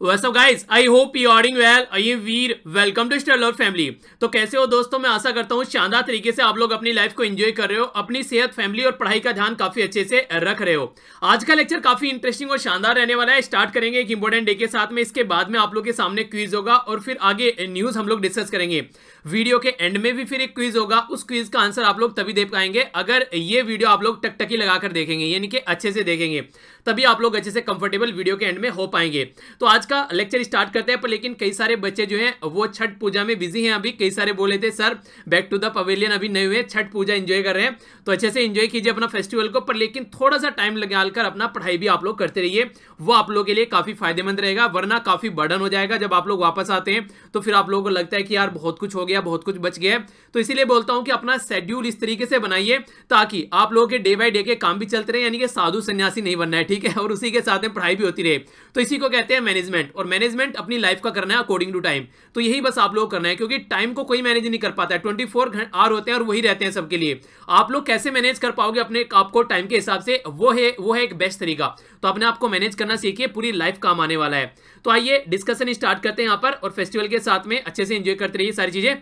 What's up guys? I hope you are doing well. I am Veer. Welcome to StudyLord family. तो कैसे हो दोस्तों, मैं आशा करता हूँ शानदार तरीके से आप लोग अपनी लाइफ को एंजॉय कर रहे हो, अपनी सेहत, फैमिली और पढ़ाई का ध्यान काफी अच्छे से रख रहे हो। आज का लेक्चर काफी इंटरेस्टिंग और शानदार रहने वाला है। स्टार्ट करेंगे एक इंपॉर्टेंट डे के साथ में, इसके बाद में आप लोग के सामने क्विज होगा और फिर आगे न्यूज हम लोग डिस्कस करेंगे। वीडियो के एंड में भी फिर एक क्विज होगा, उस क्विज का आंसर आप लोग तभी दे पाएंगे अगर ये वीडियो आप लोग टकटकी लगाकर देखेंगे, यानी कि अच्छे से देखेंगे, तभी आप लोग अच्छे से कंफर्टेबल वीडियो के एंड में हो पाएंगे। तो आज का लेक्चर स्टार्ट करते हैं। पर लेकिन कई सारे बच्चे जो हैं वो छठ पूजा में बिजी हैं अभी। कई सारे बोले थे sir back to the pavilion अभी नहीं हुए, छठ पूजा एंजॉय कर रहे हैं। तो अच्छे से एंजॉय कीजिए अपना फेस्टिवल को, पर लेकिन थोड़ा सा टाइम लगाकर अपना पढ़ाई भी आप लोग करते रहिए, वो आप लोगों के लिए काफी फायदेमंद रहेगा। वरना काफी बर्डन हो जाएगा, जब आप लोग वापस आते हैं तो फिर आप लोगों को लगता है कि यार बहुत कुछ हो गया, बहुत कुछ बच गया है। तो इसीलिए बोलता हूं कि अपना शेड्यूल इस तरीके से बनाइए ताकि आप लोगों के डे बाय डे के काम भी चलते रहे, यानी कि साधु सन्यासी नहीं बनना है, ठीक है, और उसी के साथ में पढ़ाई भी होती रहे। तो इसी को कहते हैं मैनेजमेंट, और मैनेजमेंट अपनी लाइफ का करना है अकॉर्डिंग टू टाइम। तो यही बस आप लोग करना है, क्योंकि टाइम को कोई मैनेज नहीं कर पाता है। 24 आवर होते हैं और वही रहते हैं सबके लिए। आप लोग कैसे मैनेज कर पाओगे अपने आपको टाइम के हिसाब से, वो है एक बेस्ट तरीका। तो अपने आप को मैनेज करना सीखिए, पूरी लाइफ काम आने वाला है। तो आइए डिस्कशन स्टार्ट करते हैं यहाँ पर, और फेस्टिवल के साथ में अच्छे से एंजॉय करते रहिए। सारी चीजें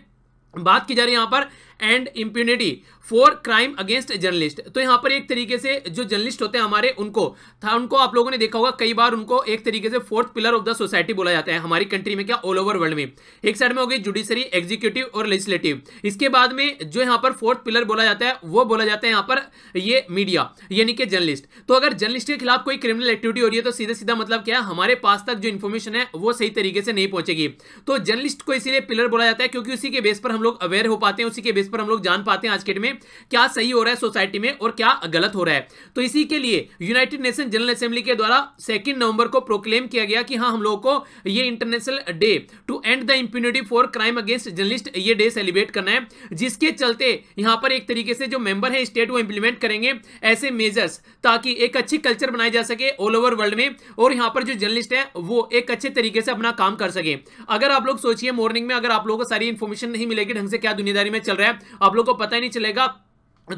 बात की जा रही है यहाँ पर, and impunity for crime against journalist. तो यहाँ पर एक तरीके से जो जर्नलिस्ट होते हैं हमारे, उनको आप लोगों ने देखा होगा कई बार, उनको एक तरीके से fourth pillar of the society बोला जाता है हमारी कंट्री में, क्या ऑल ओवर वर्ल्ड में। एक साइड में हो गई जुडिशरी, एग्जीक्यूटिव और लेजिस्लेटिव। इसके बाद में जो यहाँ पर फोर्थ पिलर बोला जाता है, वो बोला जाता है यहाँ पर ये मीडिया, यानी कि जर्नलिस्ट। तो अगर जर्नलिस्ट के खिलाफ कोई क्रिमिनल एक्टिविटी हो रही है तो सीधे सीधा मतलब क्या है, हमारे पास तक जो इन्फॉर्मेशन है वो सही तरीके से नहीं पहुंचेगी। तो जर्नलिस्ट को इसीलिए पिलर बोला जाता है, क्योंकि उसी के बेस पर हम लोग अवेयर हो पाते हैं, उसी के बेस पर हम लोग जान पाते हैं आज के डेट में क्या सही हो रहा है सोसाइटी में और क्या गलत हो रहा है। तो इसी के लिए यूनाइटेड नेशन जनरल असेंबली के द्वारा 2 नवंबर को प्रोक्लेम किया गया कि हाँ, हम लोगों को ये international day to end the impunity for crime against journalist, ये डे सेलिब्रेट करना है। जिसके चलते यहाँ पर एक तरीके से जो मेंबर है स्टेट, वो इंप्लीमेंट करेंगे ऐसे मेजर्स ताकि एक अच्छी कल्चर बनाई जा सके ऑल ओवर वर्ल्ड में, और यहाँ पर जो जर्नलिस्ट है वो एक अच्छे तरीके से अपना काम कर सके। अगर आप लोग सोचिए मॉर्निंग में अगर आप लोगों को सारी इंफॉर्मेशन नहीं मिलेगी ढंग से, क्या दुनियादारी में चल रहा है आप लोगों को पता ही नहीं चलेगा,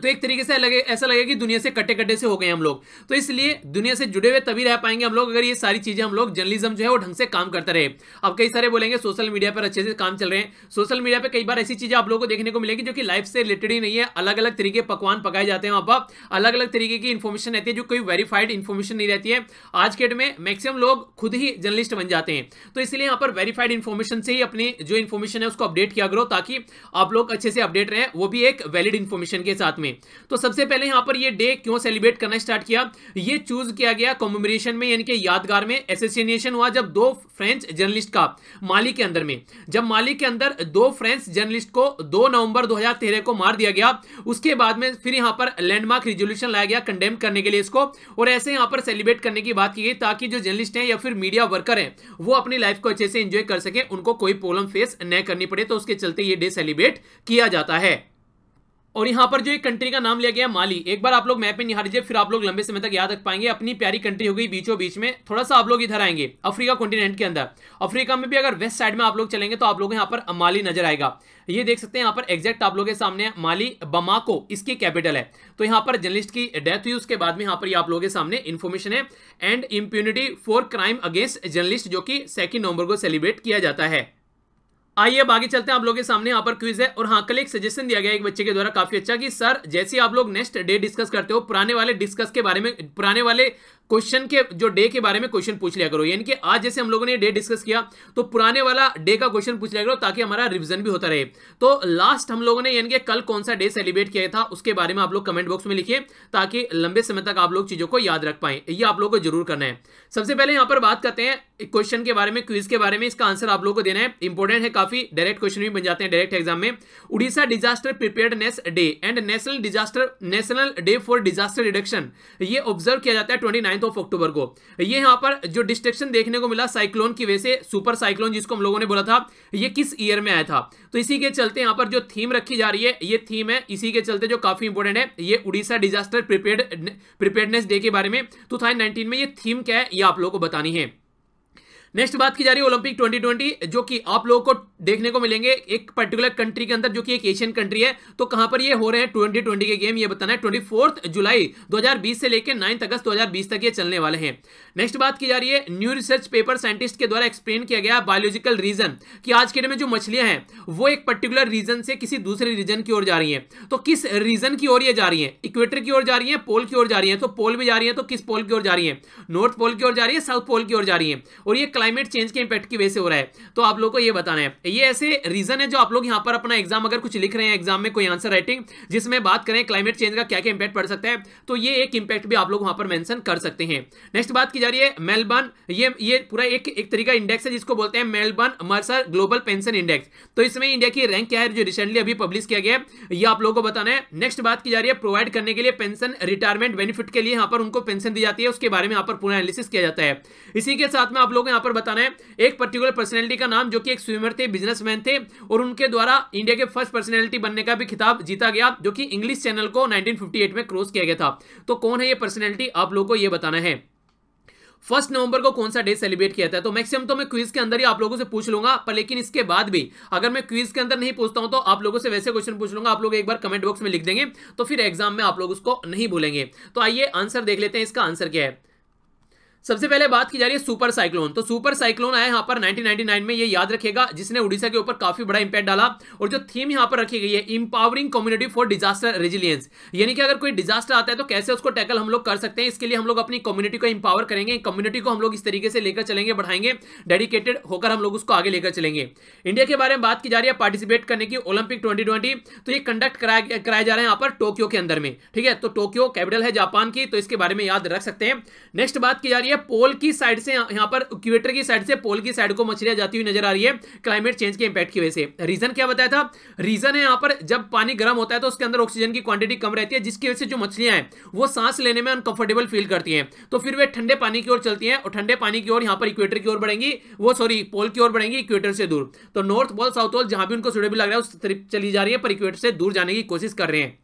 तो एक तरीके से ऐसा लगेगा कि दुनिया से कटे कटे से हो गए हम लोग। तो इसलिए दुनिया से जुड़े हुए तभी रह पाएंगे हम लोग अगर ये सारी चीजें हम लोग जर्नलिज्म जो है वो ढंग से काम करते रहे। अब कई सारे बोलेंगे सोशल मीडिया पर अच्छे से काम चल रहे हैं। सोशल मीडिया पर कई बार ऐसी चीजें आप लोगों को देखने को मिलेगी जो कि लाइफ से रिलेटेड ही नहीं है। अलग अलग तरीके पकवान पकाए जाते हैं, वहाँ पर अलग अलग तरीके की इन्फॉर्मेशन रहती है, जो कोई वेरीफाइड इन्फॉर्मेशन नहीं रहती है। आज के डेट में मैक्सिमम लोग खुद ही जर्नलिस्ट बन जाते हैं। तो इसलिए यहाँ पर वेरीफाइड इन्फॉर्मेशन से ही अपनी जो इन्फॉर्मेशन है उसको अपडेट किया करो, ताकि आप लोग अच्छे से अपडेट रहे, वो भी एक वैलिड इन्फॉर्मेशन के साथ में। तो सबसे पहले यहां पर ये डे क्यों सेलिब्रेट करना स्टार्ट किया, ये चूज किया गया कॉमेमोरेशन में, यानी कि यादगार में। एसेसिनेशन हुआ जब 2 फ्रेंच जर्नलिस्ट का माली के अंदर में, जब माली के अंदर 2 फ्रेंच जर्नलिस्ट को 2 नवंबर 2013 को मार दिया गया। उसके बाद में फिर यहां पर लैंडमार्क रिजोल्यूशन लाया गया कंडेम करने के लिए इसको, और ऐसे यहां पर सेलिब्रेट करने की बात की गई ताकि जो जर्नलिस्ट हैं या फिर मीडिया वर्कर हैं वो अपनी लाइफ को अच्छे से एंजॉय कर सके, उनको कोई प्रॉब्लम फेस न करनी पड़े। तो उसके चलते ये डे सेलिब्रेट किया जाता है। और यहाँ पर जो एक कंट्री का नाम लिया गया माली, एक बार आप लोग मैप में निहार लीजिए, फिर आप लोग लंबे समय तक याद रख पाएंगे। अपनी प्यारी कंट्री हो गई बीचों बीच में, थोड़ा सा आप लोग इधर आएंगे अफ्रीका कॉन्टिनेंट के अंदर। अफ्रीका में भी अगर वेस्ट साइड में आप लोग चलेंगे तो आप लोग यहाँ पर माली नजर आएगा, ये देख सकते हैं यहाँ पर एग्जैक्ट आप लोगों के सामने माली, बमाको इसकी कैपिटल है। तो यहाँ पर जर्नलिस्ट की डेथ हुई, उसके बाद में यहाँ पर आप लोगों के सामने इन्फॉर्मेशन है। And impunity for crime against journalist, जो कि 2 नवंबर को सेलिब्रेट किया जाता है। आइए अब आगे चलते हैं, आप लोगों के सामने यहाँ पर क्विज है। और हाँ, कल एक सजेशन दिया गया एक बच्चे के द्वारा काफी अच्छा, कि सर जैसे आप लोग नेक्स्ट डे डिस्कस करते हो, पुराने वाले डिस्कस के बारे में, पुराने वाले क्वेश्चन के जो डे के बारे में क्वेश्चन पूछ लिया करो, यानी कि आज जैसे हम लोगों ने डे डिस्कस किया तो पुराने वाला डे का क्वेश्चन पूछ लिया करो, ताकि हमारा रिवीजन भी होता रहे। तो लास्ट हम लोगों ने यानी कि कल कौन सा डे सेलिब्रेट किया था उसके बारे में आप लोग कमेंट बॉक्स में लिखिए, ताकि लंबे समय तक आप लोग चीजों को याद रख पाएं। ये आप लोगों को जरूर करना है। सबसे पहले यहाँ पर बात करते हैं क्वेश्चन के बारे में, क्विज के बारे में। इसका आंसर आप लोग को देना है, इंपॉर्टेंट है काफी, डायरेक्ट क्वेश्चन भी बन जाते हैं डायरेक्ट एग्जाम में। Orissa disaster preparedness day and national day for disaster reduction, ये ऑब्जर्व किया जाता है 29 अक्टूबर को। ये यहाँ पर जो डिस्ट्रक्शन देखने को मिला साइक्लोन की वजह से, सुपर साइक्लोन जिसको हम लोगों ने बोला था, ये किस ईयर में आया था। तो इसी के चलते यहाँ पर जो थीम रखी जा रही है, ये थीम है, इसी के चलते जो काफी इंपोर्टेंट है, ये उड़ीसा डिजास्टर प्रिपेयर्डनेस डे के बारे में 2019 में ये थीम क्या है, ये आप लोगों को बतानी है। नेक्स्ट बात की जा रही है ओलंपिक 2020 जो कि आप लोगों को देखने को मिलेंगे एक पर्टिकुलर कंट्री के अंदर जो कि एक एशियन कंट्री है। तो कहां पर ये हो रहे हैं 2020 के गेम, ये बताना है। 24 जुलाई 2020 से लेकर 9 अगस्त 2020 तक ये चलने वाले हैं। नेक्स्ट बात की जा रही है न्यू रिसर्च पेपर साइंटिस्ट के द्वारा एक्सप्लेन किया गया बायोलॉजिकल रीजन कि आज के डेट में जो मछलियां हैं वो एक पर्टिकुलर रीजन से किसी दूसरे रीजन की ओर जा रही हैं। तो किस रीजन की ओर ये जा रही है? इक्वेटर की ओर जा रही है, पोल की ओर जा रही है। तो पोल में जा रही है तो किस पोल की ओर जा रही है? नॉर्थ पोल की ओर जा रही है, साउथ पोल की ओर जा रही है। और ये क्लाइमेट चेंज के इंपैक्ट की वजह से हो रहा है। तो आप लोग को ये बताना है। ये ऐसे रीजन है जो आप लोग यहाँ पर अपना एग्जाम अगर कुछ लिख रहे हैं, एग्जाम में कोई आंसर राइटिंग जिसमें बात करें क्लाइमेट चेंज का क्या क्या इंपैक्ट पड़ सकता है, तो ये एक इंपैक्ट भी आप लोग वहां पर मेंशन कर सकते हैं। नेक्स्ट बात की जा रही है मेलबर्न, ये पूरा एक तरीका इंडेक्स है जिसको बोलते हैं Melbourne Mercer global pension index. तो इसमें इंडिया की रैंक क्या है जो रिसेंटली अभी पब्लिश किया गया है, ये आप लोगों को बताना है। नेक्स्ट बात की जा रही है प्रोवाइड करने के लिए पेंशन रिटायरमेंट बेनिफिट के लिए यहाँ पर उनको पेंशन दी जाती है, उसके बारे में यहाँ पर पूरा एनालिसिस किया जाता है। इसी के साथ में आप लोगों को यहाँ पर बताना है एक पर्टिकुलर पर्सनैलिटी का नाम जो कि एक स्विमर थे, बिजनेसमैन थे और उनके द्वारा इंडिया के फर्स्ट पर्सनैलिटी बनने का भी खिताब जीता गया जो कि इंग्लिश चैनल को 1958 में क्रॉस किया गया था। तो कौन है ये पर्सनैलिटी आप लोगों को ये बताना है। 1 नवंबर को कौन सा डे सेलिब्रेट किया जाता है? तो मैक्सिमम तो मैं क्विज के अंदर ही आप लोगों से पूछ लूंगा, पर लेकिन इसके बाद भी अगर मैं क्विज के अंदर नहीं पूछता हूं तो आप लोगों से वैसे क्वेश्चन पूछ लूंगा, आप लोग एक बार कमेंट बॉक्स में लिख देंगे तो फिर एग्जाम में आप लोग उसको नहीं भूलेंगे। तो आइए आंसर देख लेते हैं, इसका आंसर क्या है। सबसे पहले बात की जा रही है सुपर साइक्लोन। तो सुपर साइक्लोन आया यहाँ पर 1999 में, ये याद रखेगा, जिसने उड़ीसा के ऊपर काफी बड़ा इंपैक्ट डाला। और जो थीम यहाँ पर रखी गई है empowering community for disaster resilience, यानी कि अगर कोई डिजास्टर आता है तो कैसे उसको टैकल हम लोग कर सकते हैं, इसके लिए हम लोग अपनी कम्युनिटी को इंपावर करेंगे, कम्युनिटी को हम लोग इस तरीके से लेकर चलेंगे, बढ़ाएंगे, डेडिकेटेड होकर हम लोग उसको आगे लेकर चलेंगे। इंडिया के बारे में बात की जा रही है पार्टिसिपेट करने की ओलंपिक 2020, तो ये कंडक्ट कराया जा रहा है यहाँ पर टोक्यो के अंदर में, ठीक है। तो टोक्यो कैपिटल है जापान की, तो इसके बारे में याद रख सकते हैं। नेक्स्ट बात की जा रही है पोल की साइड से, यहां पर इक्वेटर की साइड से पोल की साइड को मछलियां जाती हुई नजर आ रही है क्लाइमेट चेंज के इंपैक्ट की वजह से। रीजन क्या बताया था? रीजन है यहां पर जब पानी गर्म होता है तो उसके अंदर ऑक्सीजन की क्वांटिटी कम रहती है, जिसकी वजह से जो मछलियां हैं वो सांस लेने में अनकंफर्टेबल फील करती हैं, तो फिर वे ठंडे पानी की ओर चलती हैं और ठंडे पानी की ओर यहां पर इक्वेटर की ओर बढ़ेंगी, वो सॉरी पोल की ओर बढ़ेंगी इक्वेटर से दूर। तो नॉर्थ पोल साउथ पोल जहां भी उनको सूटेबल लग रहा है उस तरफ चली जा रही है, पर इक्वेटर से दूर जाने की कोशिश कर रहे हैं।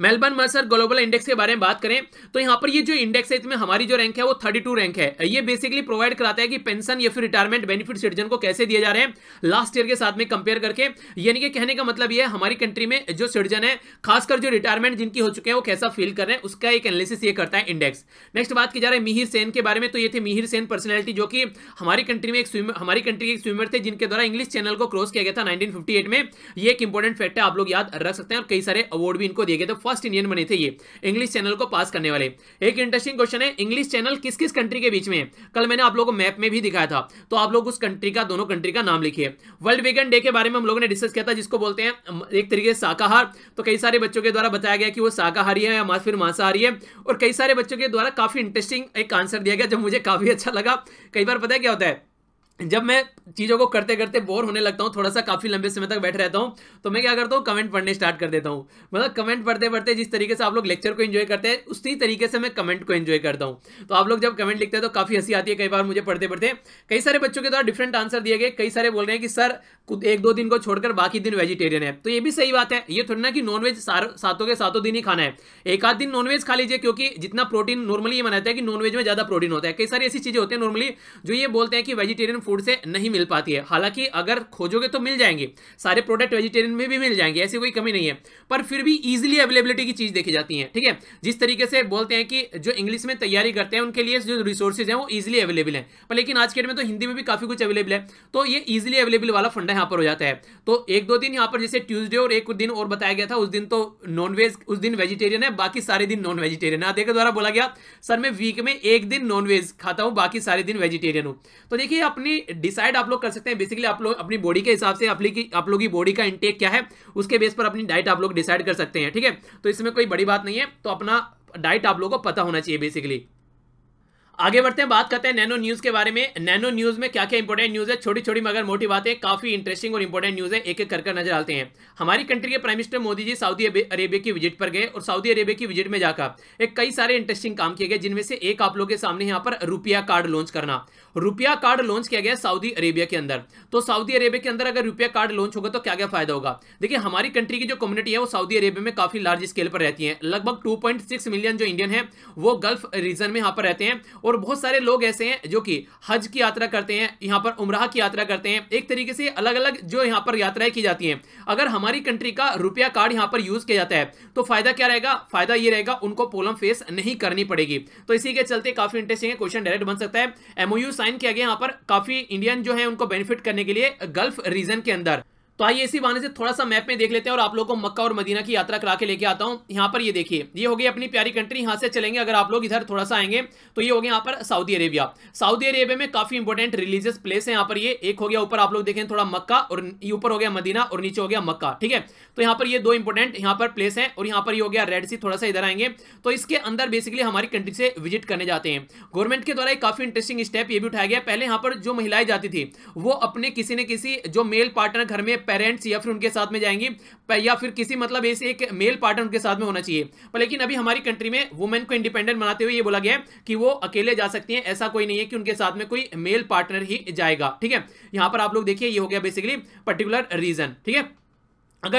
मेलबर्न मर्सर ग्लोबल इंडेक्स के बारे में बात करें तो यहाँ पर ये जो इंडेक्स है इसमें हमारी जो रैंक है वो 32 रैंक है। ये बेसिकली प्रोवाइड कराता है कि पेंशन या फिर रिटायरमेंट बेनिफिट सिटीजन को कैसे दिए जा रहे हैं लास्ट ईयर के साथ में कंपेयर करके, यानी कि कहने का मतलब ये है हमारी कंट्री में जो सिटीजन है खासकर जो रिटायरमेंट जिनकी हो चुके हैं वो कैसा फील कर रहे हैं, उसका एक एनालिसिस ये करता है इंडेक्स। नेक्स्ट बात की जा रही है मिहिर सेन के बारे में। तो ये थे मिहिर सेन पर्सनैलिटी जो कि हमारी कंट्री में एक स्विमर थे, जिनके द्वारा इंग्लिश चैनल को क्रॉस किया गया था 1958 में। ये एक इंपॉर्टेंट फैक्ट है, आप लोग याद रख सकते हैं, और कई सारे अवार्ड भी इनको दिए गए थे। फर्स्ट इंडियन बने थे ये इंग्लिश चैनल को पास करने वाले। एक इंटरेस्टिंग क्वेश्चन है, इंग्लिश चैनल किस किस कंट्री के बीच में है? कल मैंने आप लोगों को मैप में भी दिखाया था, तो आप लोग उस कंट्री का, दोनों कंट्री का नाम लिखिए। वर्ल्ड वीगन डे के बारे में हम लोगों ने डिस्कस किया था, जिसको बोलते हैं एक तरीके से शाकाहार। तो कई सारे बच्चों के द्वारा बताया गया कि वो शाकाहारी है या फिर मांसाहारी है, और कई सारे बच्चों के द्वारा काफी इंटरेस्टिंग एक आंसर दिया गया, जब मुझे काफी अच्छा लगा। कई बार पता है क्या होता है, जब मैं चीज़ों को करते करते बोर होने लगता हूँ, थोड़ा सा काफ़ी लंबे समय तक बैठ रहता हूँ, तो मैं क्या करता हूँ कमेंट पढ़ने स्टार्ट कर देता हूँ। मतलब कमेंट पढ़ते पढ़ते जिस तरीके से आप लोग लेक्चर को एंजॉय करते हैं उसी तरीके से मैं कमेंट को एंजॉय करता हूँ। तो आप लोग जब कमेंट लिखते हैं तो काफ़ी हंसी आती है। कई बार मुझे पढ़ते पढ़ते कई सारे बच्चों के द्वारा डिफरेंट आंसर दिए गए। कई सारे बोल रहे हैं कि सर 1-2 दिन को छोड़कर बाकी दिन वेजिटेरियन है, तो ये भी सही बात है। ये थोड़ी ना कि नॉनवेज सातों के सातों दिन ही खाना है, एक आध दिन नॉनवेज खा लीजिए, क्योंकि जितना प्रोटीन नॉर्मली ये मानता है कि नॉनवेज में ज़्यादा प्रोटीन होता है। कई सारी ऐसी चीज़ें होती हैं नॉर्मली जो ये बोलते हैं कि वेजिटेरियन फूड से नहीं मिल पाती है। हालांकि अगर खोजोगे तो मिल जाएंगे, सारे प्रोडक्ट वेजिटेरियन में भी मिल जाएंगे, ऐसी कोई कमी नहीं है, पर फिर भी इजीली अवेलेबिलिटी की चीज़ देखी जाती है, ठीक है। जिस तरीके से बोलते हैं कि जो इंग्लिश में तैयारी करते हैं उनके लिए जो रिसोर्सेज हैं वो ईजिली अवेलेबल हैं, पर लेकिन आज के डेट में तो हिंदी में भी काफ़ी कुछ अवेलेबल है, तो ये ईजिली अवेलेबल वाला फंडा यहाँ पर हो जाता है। तो 1-2 दिन यहाँ पर, जैसे ट्यूजडे और एक दिन और बताया गया था, उस दिन तो नॉनवेज, उस दिन वेजिटेरियन है, बाकी सारे दिन नॉन वेजिटेरियन। आधे के द्वारा बोला गया सर मैं वीक में एक दिन नॉनवेज खाता हूँ, बाकी सारे दिन वेजिटेरियन हूँ। तो देखिए अपनी डिसाइड आप लोग कर सकते हैं। बेसिकली आप लोग अपनी बॉडी के हिसाब से आप लोग की बॉडी का इंटेक क्या है उसके बेस पर अपनी डाइट आप लोग डिसाइड कर सकते हैं, ठीक है। तो इसमें कोई बड़ी बात नहीं है, तो अपना डाइट आप लोगों को पता होना चाहिए। बेसिकली आगे बढ़ते हैं, बात करते हैं नैनो न्यूज़ के बारे में। नैनो न्यूज़ में क्या क्या इंपॉर्टेंट न्यूज़ है, छोटी छोटी मगर मोटी बातें, काफ़ी इंटरेस्टिंग और इंपॉर्टेंट न्यूज़ है, एक एक करके नजर आते हैं। हमारी कंट्री के prime minister Modi ji Saudi Arabia की विजिट पर गए, और सऊदी अरेबिया की विजिट में जाकर एक कई सारे इंटरेस्टिंग काम किए गए, जिनमें से एक आप लोग के सामने यहाँ पर रुपया कार्ड लॉन्च करना। रुपया कार्ड लॉन्च किया गया सऊदी अरेबिया के अंदर। तो सऊदी अरेबिया के अंदर अगर रुपया कार्ड लॉन्च होगा तो क्या क्या फायदा होगा। देखिए हमारी कंट्री की जो कम्युनिटी है वो सऊदी अरेबिया में काफी लार्ज स्केल पर रहती है। लगभग 2.6 मिलियन जो इंडियन है वो गल्फ रीजन में यहाँ पर रहते हैं और बहुत सारे लोग ऐसे हैं जो कि हज की यात्रा करते हैं, यहाँ पर उमराह की यात्रा करते हैं। एक तरीके से अलग अलग जो यहाँ पर यात्राएं की जाती हैं। अगर हमारी कंट्री का रुपया कार्ड यहाँ पर यूज किया जाता है तो फायदा क्या रहेगा, फायदा ये रहेगा उनको प्रॉब्लम फेस नहीं करनी पड़ेगी। तो इसी के चलते काफी इंटरेस्टिंग क्वेश्चन डायरेक्ट बन सकता है। एमओयू साइन किया गया यहाँ पर काफी इंडियन जो है उनको बेनिफिट करने के लिए गल्फ रीजन के अंदर। तो आइए इसी बहाने से थोड़ा सा मैप में देख लेते हैं और आप लोगों को मक्का और मदीना की यात्रा करा के लेके आता हूं। यहाँ पर ये देखिए, ये होगी अपनी प्यारी कंट्री। यहाँ से चलेंगे अगर आप लोग इधर थोड़ा सा आएंगे तो ये हो गया यहाँ पर सऊदी अरेबिया। सऊदी अरेबिया में काफी इंपॉर्टेंट रिलीजियस प्लेस है। यहाँ पर ये एक हो गया ऊपर आप लोग देखें थोड़ा मक्का और ऊपर हो गया मदीना और नीचे हो गया मक्का, ठीक है। तो यहाँ पर ये दो इंपॉर्टेंट यहाँ पर प्लेस है और यहाँ पर ये हो गया रेड सी। थोड़ा सा इधर आएंगे तो इसके अंदर बेसिकली हमारी कंट्री से विजिट करने जाते हैं। गवर्नमेंट के द्वारा एक काफी इंटरेस्टिंग स्टेप ये भी उठाया गया। पहले यहाँ पर जो महिलाएं जाती थी वो अपने किसी न किसी जो मेल पार्टनर घर में पेरेंट्स या फिर उनके साथ में जाएंगी या फिर किसी मतलब ऐसे एक मेल पार्टनर उनके साथ में होना चाहिए। पर लेकिन अभी हमारी कंट्री में वुमेन को इंडिपेंडेंट बनाते हुए ये बोला गया है कि वो अकेले जा सकती हैं, ऐसा कोई नहीं है कि उनके साथ में कोई मेल पार्टनर ही जाएगा, ठीक है। यहां पर आप लोग देखिए ये हो गया बेसिकली पर्टिकुलर रीजन, ठीक है। अगर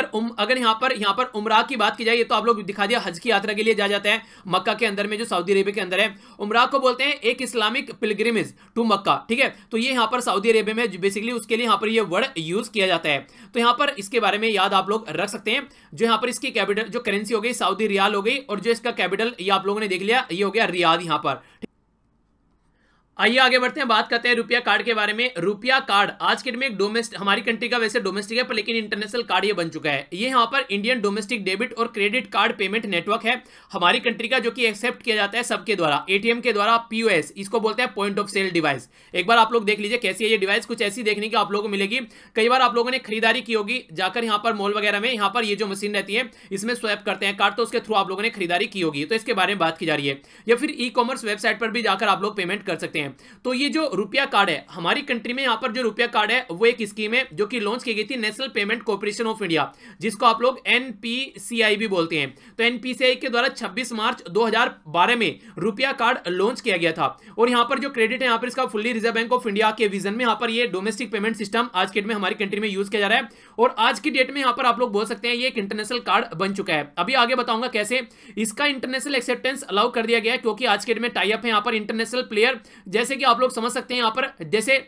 यहाँ पर उमराह की बात की जाए तो आप लोग दिखा दिया हज की यात्रा के लिए जा जाता है मक्का के अंदर में जो सऊदी अरेबिया के अंदर है। उमराह को बोलते हैं एक इस्लामिक पिलग्रिमेज टू मक्का, ठीक है। तो ये यहाँ पर सऊदी अरेबिया में बेसिकली उसके लिए यहाँ पर ये वर्ड यूज किया जाता है। तो यहाँ पर इसके बारे में याद आप लोग रख सकते हैं। जो यहाँ पर इसकी कैपिटल जो करेंसी हो गई सऊदी रियाल हो गई और जो इसका कैपिटल ये आप लोगों ने देख लिया ये हो गया रियाद यहाँ पर। आइए आगे बढ़ते हैं, बात करते हैं रुपया कार्ड के बारे में। रुपया कार्ड आज के डेट में एक डोमेस्टिक हमारी कंट्री का वैसे डोमेस्टिक है पर लेकिन इंटरनेशनल कार्ड ये बन चुका है। ये यहाँ पर इंडियन डोमेस्टिक डेबिट और क्रेडिट कार्ड पेमेंट नेटवर्क है हमारी कंट्री का, जो कि एक्सेप्ट किया जाता है सबके द्वारा एटीएम के द्वारा। पीओएस इसको बोलते हैं पॉइंट ऑफ सेल डिवाइस। एक बार आप लोग देख लीजिए कैसी है ये डिवाइस, कुछ ऐसी देखने की आप लोगों को मिलेगी। कई बार आप लोगों ने खरीदारी की होगी जाकर यहाँ पर मॉल वगैरह में, यहाँ पर ये जो मशीन रहती है इसमें स्वैप करते हैं कार्ड, तो उसके थ्रू आप लोगों ने खरीदारी की होगी। तो इसके बारे में बात की जा रही है। या फिर ई कॉमर्स वेबसाइट पर भी जाकर आप लोग पेमेंट कर सकते हैं। तो ये जो रुपया कार्ड है हमारी कंट्री में, यहाँ पर जो रुपया कार्ड है वो एक स्कीम है जो कि लॉन्च की गई थी national payment corporation of India, जिसको आप लोग एनपीसीआई भी बोलते हैं। तो एनपीसीआई के द्वारा 26 मार्च 2012 में रुपया कार्ड लॉन्च किया गया था। और यहाँ पर जो क्रेडिट है यहाँ पर इसका fully reserve bank of India के विजन में यहाँ पर ये डोमेस्टिक पेमेंट सिस्टम आज के डेट में हमारी कंट्री में यूज किया जा रहा है। और आज की डेट में यहाँ पर आप लोग बोल सकते हैं ये एक इंटरनेशनल कार्ड बन चुका है। अभी आगे बताऊंगा कैसे इसका इंटरनेशनल एक्सेप्टेंस अलाउ कर दिया गया है, क्योंकि आज के डेट में टाई अप है यहाँ पर इंटरनेशनल प्लेयर, जैसे कि आप लोग समझ सकते हैं यहाँ पर जैसे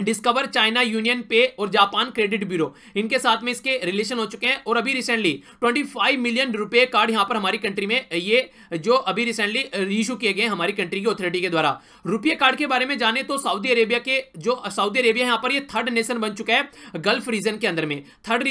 डिस्कवर, चाइना, यूनियन पे और जापान क्रेडिट ब्यूरो, इनके साथ में इसके रिलेशन हो चुके हैं। और अभी रिसेंटली 25 मिलियन रुपए कार्ड यहाँ पर हमारी कंट्री में ये जो अभी रिसेंटली इशू किए गए हमारी कंट्री की अथॉरिटी के द्वारा। रुपये कार्ड के बारे में जाने तो सऊदी अरेबिया के जो सऊदी अरेबिया यहाँ पर ये थर्ड नेशन बन चुका है गल्फ रीजन के अंदर में। थर्ड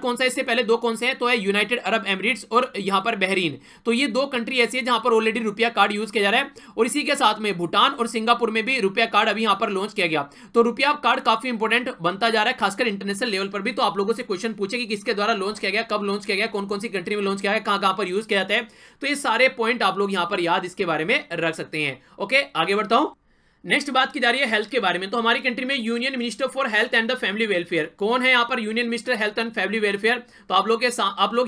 कौन सा है, इससे पहले दो कौन से हैं तो है यूनाइटेड अरब एमिरेट्स और यहाँ पर बहरीन। तो ये दो कंट्री ऐसी है जहाँ पर ऑलरेडी रुपया कार्ड यूज किया जा रहा है। और इसी के साथ में भूटान और सिंगापुर में भी रुपया कार्ड अभी यहाँ पर लॉन्च किया गया। तो रुपया कार्ड काफी इंपॉर्टेंट बनता जा रहा है खासकर इंटरनेशनल लेवल पर भी। तो आप लोगों से क्वेश्चन पूछे कि किसके द्वारा लॉन्च किया गया, कब लॉन्च किया गया, कौन कौन सी कंट्री में लॉन्च किया गया, कहां पर यूज किया जाता है। तो ये सारे पॉइंट आप लोग यहां पर याद इसके बारे में रख सकते हैं। ओके आगे बढ़ता हूं। नेक्स्ट बात की जा रही है हेल्थ के बारे में। तो हमारी कंट्री में union minister for health and the family welfare कौन है यहाँ पर, union minister health and family welfare. तो आप लोग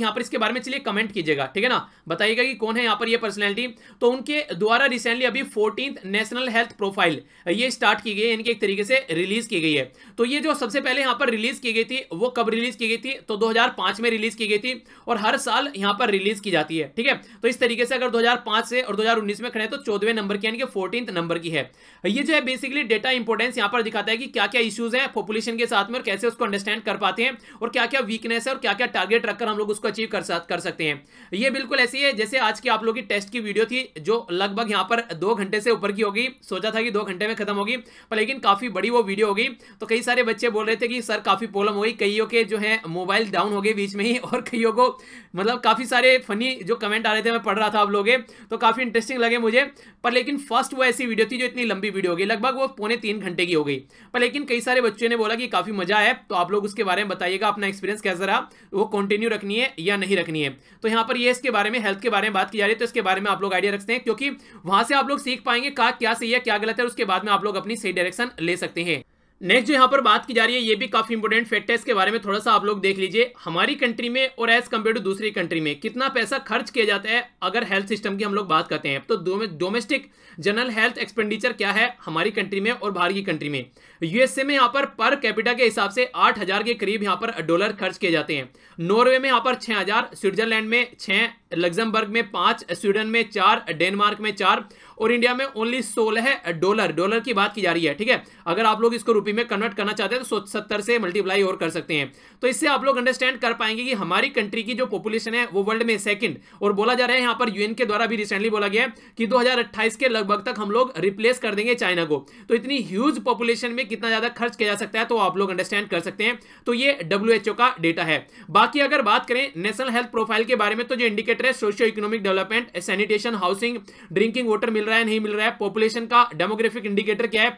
यहाँ पर इसके बारे में चलिए कमेंट कीजिएगा, ठीक है ना, बताइएगा कि कौन है यहाँ पर ये पर्सनैलिटी। तो उनके द्वारा रिसेंटली अभी 14th नेशनल हेल्थ प्रोफाइल ये स्टार्ट की गई है, इनकी एक तरीके से रिलीज की गई है। तो ये जो सबसे पहले यहाँ पर रिलीज की गई थी वो कब रिलीज की गई थी, तो 2005 में रिलीज की गई थी और हर साल यहाँ पर रिलीज की जाती है, ठीक है। तो इस तरीके से अगर 2005 से और 2019 में खड़े तो 14वें नंबर की यानी कि 14th नंबर की है। ये जो है बेसिकली डेटा इंपोर्टेंस यहाँ पर दिखाता है कि क्या क्या इश्यूज हैं पॉपुलेशन के साथ में और कैसे उसको अंडरस्टैंड कर पाते हैं और क्या क्या वीकनेस है और क्या क्या टारगेट रखकर हम लोग उसको अचीव कर सकते हैं। ये बिल्कुल ऐसी है जैसे आज की आप लोग की टेस्ट की वीडियो थी जो लगभग यहाँ पर 2 घंटे से ऊपर की होगी। सोचा था कि 2 घंटे में खत्म होगी पर लेकिन काफी बड़ी वो वीडियो होगी। तो कई सारे बच्चे बोल रहे थे कि सर काफी प्रॉब्लम हो गई, कईयों के जो है मोबाइल डाउन हो गए बीच में ही और कईयों को मतलब काफी सारे फनी जो कमेंट आ रहे थे मैं पढ़ रहा था आप लोग, तो काफी इंटरेस्टिंग लगे मुझे। पर लेकिन फर्स्ट वो ऐसी वीडियो थी जो इतनी लंबी वीडियो होगी, लगभग वो पौने 3 घंटे की हो गई। पर लेकिन कई सारे बच्चों ने बोला कि काफी मजा आया। तो आप लोग उसके बारे में बताइएगा अपना एक्सपीरियंस कैसा रहा, वो कंटिन्यू रखनी है या नहीं रखनी है। तो यहाँ पर ये इसके बारे में हेल्थ के बारे में बात की जा रही है, तो इसके बारे में आप लोग आइडिया रखते हैं क्योंकि वहां से आप लोग सीख पाएंगे क्या सही है क्या गलत है, उसके बाद में आप लोग अपनी सही डायरेक्शन ले सकते हैं। नेक्स्ट जो यहाँ पर बात की जा रही है ये भी काफी इंपोर्टेंट फैक्ट है, इसके बारे में थोड़ा सा आप लोग देख लीजिए। हमारी कंट्री में और एज कम्पेयर टू दूसरी कंट्री में कितना पैसा खर्च किया जाता है अगर हेल्थ सिस्टम की हम लोग बात करते हैं, तो डोमेस्टिक जनरल हेल्थ एक्सपेंडिचर क्या है हमारी कंट्री में और बाहर की कंट्री में। यूएसए में यहाँ पर कैपिटा के हिसाब से 8,000 के करीब यहाँ पर डॉलर खर्च किए जाते हैं। नॉर्वे में यहाँ पर 6,000, स्विट्जरलैंड में 6, लग्जमबर्ग में 5, स्वीडन में 4, डेनमार्क में 4 और इंडिया में ओनली 16 डॉलर की बात की जा रही है। ठीक है, अगर आप लोग इसको रुपये में कन्वर्ट करना चाहते हैं तो 70 से मल्टीप्लाई और कर सकते हैं। तो इससे आप लोग अंडरस्टैंड कर पाएंगे कि हमारी कंट्री की जो पॉपुलेशन है वो वर्ल्ड में सेकंड, और बोला जा रहा है यहाँ पर यूएन के द्वारा भी रिसेंटली बोला गया है कि 2028 के लगभग तक हम लोग रिप्लेस कर देंगे चाइना को। तो इतनी ह्यूज पॉपुलेशन में कितना ज्यादा खर्च किया जा सकता है तो आप लोग अंडरस्टैंड कर सकते हैं। तो ये WHO का डेटा है। बाकी अगर बात करें नेशनल हेल्थ प्रोफाइल के बारे में तो जो इंडिकेटर है socio economic development, sanitation, housing, drinking water मिल रहा है नहीं मिल रहा है, पॉपुलेशन का डेमोग्राफिक इंडिकेटर क्या है,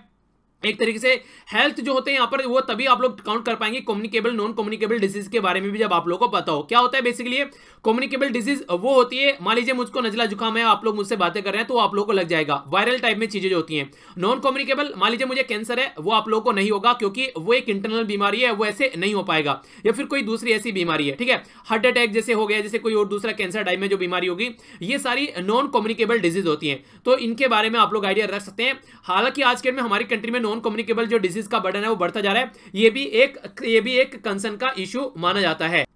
एक तरीके से हेल्थ जो होते हैं यहाँ पर वो तभी आप लोग काउंट कर पाएंगे कम्युनिकेबल नॉन कम्युनिकेबल डिजीज के बारे में भी जब आप लोगों को पता हो। क्या होता है बेसिकली कम्युनिकेबल डिजीज वो होती है, मान लीजिए मुझको नजला जुकाम है, आप लोग मुझसे बातें कर रहे हैं तो आप लोगों को लग जाएगा, वायरल टाइप में चीजें जो होती हैं। नॉन कम्युनिकेबल, मान लीजिए मुझे कैंसर है, वो आप लोगों को नहीं होगा क्योंकि वो एक इंटरनल बीमारी है, वो ऐसे नहीं हो पाएगा, या फिर कोई दूसरी ऐसी बीमारी है। ठीक है, हार्ट अटैक जैसे हो गया, जैसे कोई और दूसरा कैंसर टाइप में जो बीमारी होगी, ये सारी नॉन कम्युनिकेबल डिजीज होती है। तो इनके बारे में आप लोग आइडिया रख सकते हैं। हालांकि आज के डेट में हमारी कंट्री में नॉन कम्युनिकेबल जो डिजीज का बर्डन है वो बढ़ता जा रहा है, ये भी एक कंसर्न का इशू माना जाता है।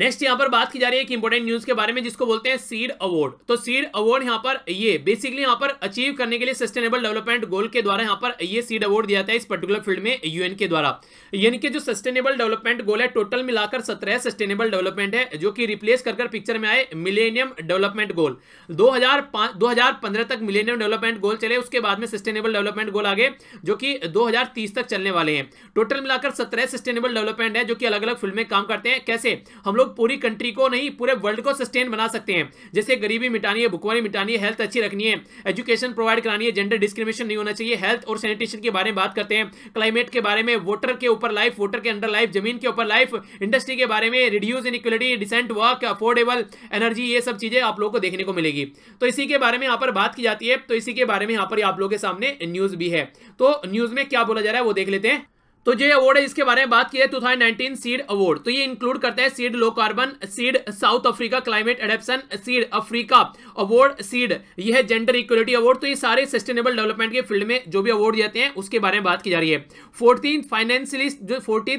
नेक्स्ट यहाँ पर बात की जा रही है एक इंपॉर्टेंट न्यूज के बारे में जिसको बोलते हैं सीड अवार्ड। तो सीड अवार्ड यहाँ पर ये बेसिकली यहाँ पर अचीव करने के लिए सस्टेनेबल डेवलपमेंट गोल के द्वारा यहाँ पर ये सीड अवार्ड दिया जाता है इस पर्टिकुलर फील्ड में यूएन के द्वारा। यानी कि जो सस्टेनेबल डेवलपमेंट गोल है टोटल मिलाकर 17 सस्टेनेबल डेवलपमेंट है जो कि रिप्लेस कर पिक्चर में आए मिलेनियम डेवलपमेंट गोल। 2015 तक मिलेनियम डेवलपमेंट गोल चले, उसके बाद में सस्टेनेबल डेवलपमेंट गोल आ गए जो कि 2030 तक चलने वाले हैं। टोटल मिलाकर 17 सस्टेनेबल डेवलपमेंट है जो कि अलग अलग फील्ड में काम करते हैं। कैसे हम लोग पूरी कंट्री को नहीं पूरे वर्ल्ड को सस्टेन बना सकते हैं, जैसे गरीबी मिटानी है, भुखमरी मिटानी है, हेल्थ अच्छी रखनी है, एजुकेशन प्रोवाइड करानी है, जेंडर डिस्क्रिमिनेशन नहीं होना चाहिए, हेल्थ और सैनिटेशन के बारे में बात करते हैं, क्लाइमेट के बारे में, वाटर के ऊपर लाइफ, वाटर के अंडर लाइफ, जमीन के ऊपर लाइफ, इंडस्ट्री के बारे में, reduce inequality, decent work, affordable energy, ये सब चीजें आप लोगों को देखने को मिलेगी। तो इसी के बारे में यहाँ पर बात की जाती है। तो इसी के बारे में यहाँ पर आप लोगों के सामने न्यूज भी है, तो न्यूज में क्या बोला जा रहा है वो देख लेते हैं। तो जो अवार्ड है इसके बारे में बात की है 2019 सीड अवार्ड। तो ये इंक्लूड करता है seed low carbon, seed South Africa climate adaptation, seed Africa award, seed ये है जेंडर इक्वलिटी अवार्ड। तो ये सारे सस्टेनेबल डेवलपमेंट के फील्ड में जो भी अवार्ड देते हैं उसके बारे में बात की जा रही है। 14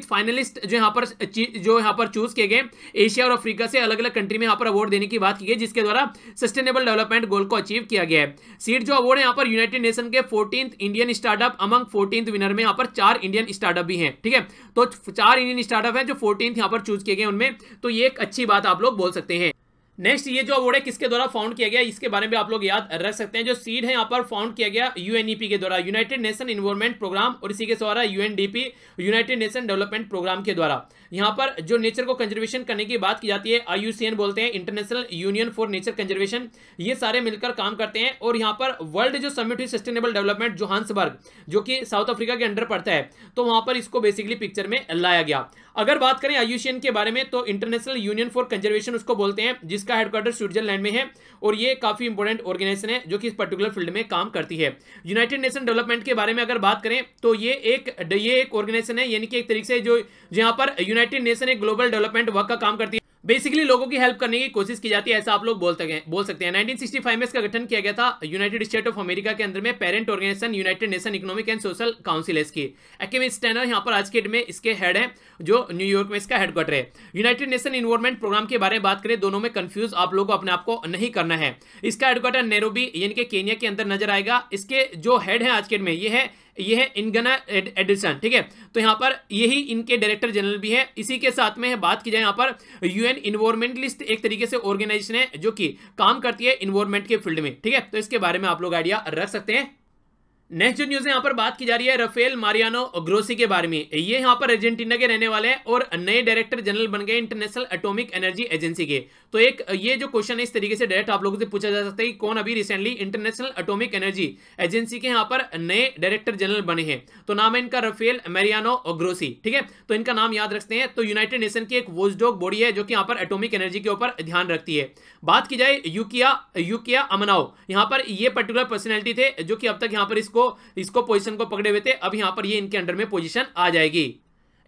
फाइनलिस्ट जो यहाँ पर चूज किए गए एशिया और अफ्रीका से अलग अलग कंट्री में यहाँ पर अवार्ड देने की बात की गई जिसके द्वारा सस्टेनेबल डेवलपमेंट गोल को अचीव किया गया है। सीड जो अवार्ड है यहाँ पर यूनाइटेड नेशन के 14 इंडियन स्टार्टअप अमंग 14 विनर में यहाँ पर 4 इंडियन स्टार्टअप भी हैं। ठीक है, तो 4 इंडियन स्टार्टअप हैं जो 14 यहाँ पर चूज किए गए उनमें, तो ये एक अच्छी बात आप लोग बोल सकते हैं। नेक्स्ट ये जो अवार्ड है किसके द्वारा फाउंड किया गया इसके बारे में आप लोग याद रख सकते हैं। जो सीड है यहाँ पर फाउंड किया गया यूएनईपी के द्वारा, यूनाइटेड नेशन एनवायरमेंट प्रोग्राम, और इसी के द्वारा UNDP United Nation development programme के द्वारा। यहाँ पर जो नेचर को कंजर्वेशन करने की बात की जाती है IUCN बोलते हैं, international union for nature conservation, ये सारे मिलकर काम करते हैं। और यहाँ पर वर्ल्ड जो समिट हुई सस्टेनेबल डेवलपमेंट जोहान्सबर्ग जो कि साउथ अफ्रीका के अंडर पड़ता है, तो वहाँ पर इसको बेसिकली पिक्चर में लाया गया। अगर बात करें IUCN के बारे में तो इंटरनेशनल यूनियन फॉर कंजर्वेशन उसको बोलते हैं, जिसका हेडक्वार्टर स्विट्जरलैंड में है, और ये काफी इंपॉर्टेंट ऑर्गेनाइजेशन है जो कि इस पर्टिकुलर फील्ड में काम करती है। यूनाइटेड नेशन डेवलपमेंट के बारे में अगर बात करें तो ये एक ऑर्गेनाइजेशन है, यानी कि एक तरीके से जो यहाँ पर यूनाइटेड नेशन एक ग्लोबल डेवलपमेंट वर्क का काम करती है, बेसिकली लोगों की हेल्प करने की कोशिश की जाती है, ऐसा आप लोग बोल सकते हैं। 1965 में इसका गठन किया गया था यूनाइटेड स्टेट ऑफ अमेरिका के अंदर में, parent organisation United Nation economic and social council है इसकी। एकेमिक स्टैनर यहाँ पर आज के डेट में इसके हेड है जो न्यूयॉर्क में इसका हेडक्वार्टर है। यूनाइटेड नेशन एनवायरमेंट प्रोग्राम के बारे में बात करें, दोनों में कंफ्यूज आप लोगों को अपने आप को नहीं करना है। इसका हेडक्वार्टर नैरोबी यानी कि केन्या के अंदर नजर आएगा। इसके जो हेड है आज के डेट में ये है इनगना एडिसन। ठीक है, तो यहाँ पर यही इनके डायरेक्टर जनरल भी है। इसी के साथ में बात की जाए यहाँ पर यूएन इन्वायरमेंटलिस्ट एक तरीके से ऑर्गेनाइजेशन है जो कि काम करती है इन्वायरमेंट के फील्ड में। ठीक है, तो इसके बारे में आप लोग आइडिया रख सकते हैं। नेक्स्ट जो न्यूज है यहाँ पर बात की जा रही है राफेल मारियानो ग्रोसी के बारे में। ये यहाँ पर अर्जेंटीना के रहने वाले हैं और नए डायरेक्टर जनरल बन गए इंटरनेशनल एटॉमिक एनर्जी एजेंसी के। तो एक ये जो क्वेश्चन है इस तरीके से डायरेक्ट आप लोगों से पूछा जा सकता है कि कौन अभी recently international atomic energy agency के यहाँ पर नए डायरेक्टर जनरल बने हैं। तो नाम है इनका राफेल मैरियानो ग्रोसी, ठीक है, तो इनका नाम याद रखते हैं। तो यूनाइटेड नेशन की एक वॉचडॉग बॉडी है जो कि यहाँ पर एटॉमिक एनर्जी के ऊपर ध्यान रखती है। बात की जाए यूकिया अमनाओ, यहाँ पर ये पर्टिकुलर पर्सनैलिटी थे जो कि अब तक यहाँ पर इसको पोजीशन को पकड़े हुए थे। अब यहाँ पर ये इनके अंडर में पोजीशन आ जाएगी।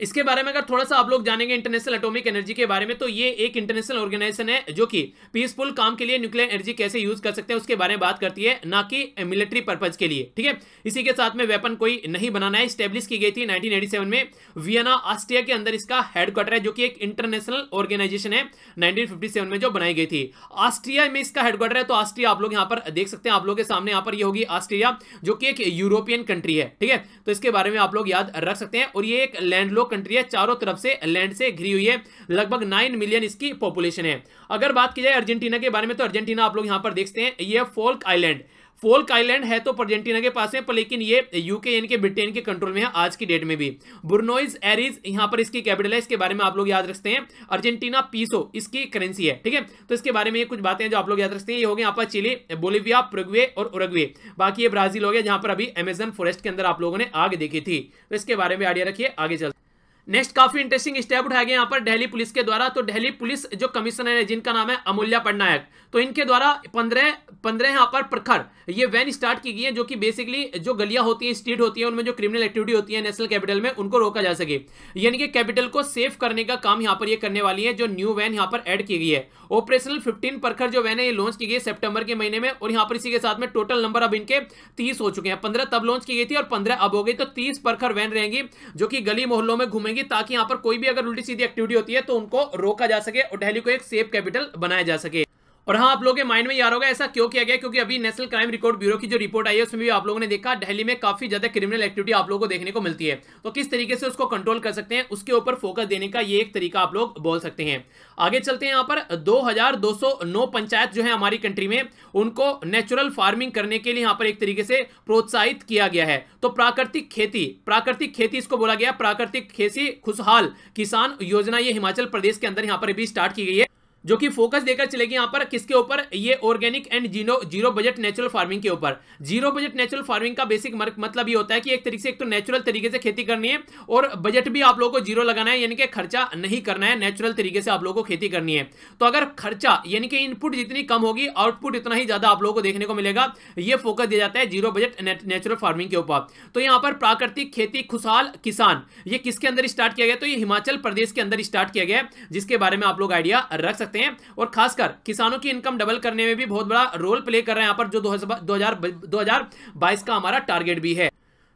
इसके बारे में अगर थोड़ा सा आप लोग जानेंगे इंटरनेशनल एटॉमिक एनर्जी के बारे में, तो ये एक इंटरनेशनल ऑर्गेनाइजेशन है जो कि पीसफुल काम के लिए न्यूक्लियर एनर्जी कैसे यूज कर सकते हैं उसके बारे में बात करती है, ना कि मिलिट्री पर्पज के लिए, ठीक है। इसी के साथ में वेपन कोई नहीं बनाना है। स्टेब्लिश की गई थी 1987 में वियना ऑस्ट्रिया के अंदर। इसका हेडक्वार्टर है जो कि एक इंटरनेशनल ऑर्गेनाइजेशन है 1957 में जो बनाई गई थी। ऑस्ट्रिया में इसका हेडक्वार्टर है। तो ऑस्ट्रिया आप लोग यहाँ पर देख सकते हैं, आप लोग के सामने यहाँ पर ये होगी ऑस्ट्रिया जो कि एक यूरोपियन कंट्री है, ठीक है। तो इसके बारे में आप लोग याद रख सकते हैं। और ये एक लैंडलॉक कंट्री है, चारों तरफ से लैंड से घिरी हुई है। लगभग 9 मिलियन इसकी पॉपुलेशन है। अगर बात की जाए अर्जेंटीना के बारे में, तो अर्जेंटीना आप लोग यहां पर देखते हैं ये फोल्क आइलैंड है तो अर्जेंटीना के पास है, पर लेकिन ये यूके यानी कि ब्रिटेन के कंट्रोल में है आज की डेट में भी। ब्यूनोस आयर्स यहाँ पर इसकी कैपिटल है, इसके बारे में आप लोग याद रखते हैं। अर्जेंटीना पीसो इसकी करेंसी है, ठीक है। तो इसके बारे में ये कुछ बातें जो आप लोग याद रखते हैं। ये हो गए यहाँ पर चिली, बोलिविया, प्रोग्वे और उरुग्वे। बाकी ये ब्राजील हो गया जहां पर अभी अमेजन फॉरेस्ट के अंदर आप लोगों ने आग देखी थी। तो इसके बारे में आइडिया रखिए। आगे चलते नेक्स्ट काफी इंटरेस्टिंग स्टेप उठाया गया यहाँ पर दिल्ली पुलिस के द्वारा। तो दिल्ली पुलिस जो कमिश्नर है जिनका नाम है अमूल्या पटनायक, तो इनके द्वारा 15 यहाँ पर प्रखर ये वैन स्टार्ट की गई है जो कि बेसिकली जो गलियां होती हैं, स्ट्रीट होती है, उनमें जो क्रिमिनल एक्टिविटी होती है नेशनल कैपिटल में, उनको रोका जा सके, यानी कि कैपिटल को सेफ करने का काम यहाँ पर ये करने वाली है। जो न्यू वैन यहाँ पर एड की गई है ऑपरेशनल 15 प्रखर जो वैन है ये लॉन्च की गई है सेप्टेम्बर के महीने में। और यहाँ पर इसी के साथ में टोटल नंबर अब इनके 30 हो चुके हैं। 15 तब लॉन्च की गई थी और 15 अब हो गई। तो 30 प्रखर वैन रहेंगी जो कि गली मोहल्लों में घूमेंगी ताकि यहां पर कोई भी अगर उल्टी सीधी एक्टिविटी होती है तो उनको रोका जा सके और दिल्ली को एक सेफ कैपिटल बनाया जा सके। और हाँ, आप लोगों के माइंड में याद होगा ऐसा क्यों किया गया, क्योंकि अभी नेशनल क्राइम रिकॉर्ड ब्यूरो की जो रिपोर्ट आई है उसमें भी आप लोगों ने देखा दिल्ली में काफी ज्यादा क्रिमिनल एक्टिविटी आप लोगों को देखने को मिलती है। तो किस तरीके से उसको कंट्रोल कर सकते हैं उसके ऊपर फोकस देने का ये एक तरीका आप लोग बोल सकते हैं। आगे चलते हैं। यहाँ पर 2209 पंचायत जो है हमारी कंट्री में, उनको नेचुरल फार्मिंग करने के लिए यहाँ पर एक तरीके से प्रोत्साहित किया गया है। तो प्राकृतिक खेती इसको बोला गया। प्राकृतिक खेती खुशहाल किसान योजना ये हिमाचल प्रदेश के अंदर यहाँ पर भी स्टार्ट की गई है जो कि फोकस देकर चलेगी यहाँ पर किसके ऊपर, ये organic and zero budget natural farming के ऊपर। जीरो बजट नेचुरल फार्मिंग का बेसिक मतलब ये होता है कि एक तरीके से एक तो नेचुरल तरीके से खेती करनी है और बजट भी आप लोगों को जीरो लगाना है, यानी कि खर्चा नहीं करना है, नेचुरल तरीके से आप लोगों को खेती करनी है। तो अगर खर्चा यानी कि इनपुट जितनी कम होगी आउटपुट इतना ही ज्यादा आप लोगों को देखने को मिलेगा। ये फोकस दिया जाता है जीरो बजट नेचुरल फार्मिंग के ऊपर। तो यहाँ पर प्राकृतिक खेती खुशहाल किसान ये किसके अंदर स्टार्ट किया गया, तो ये हिमाचल प्रदेश के अंदर स्टार्ट किया गया जिसके बारे में आप लोग आइडिया रख सकते हैं। और खासकर किसानों की इनकम डबल करने में भी बहुत बड़ा रोल प्ले कर रहे हैं यहाँ पर, जो 2022 का हमारा टारगेट भी है।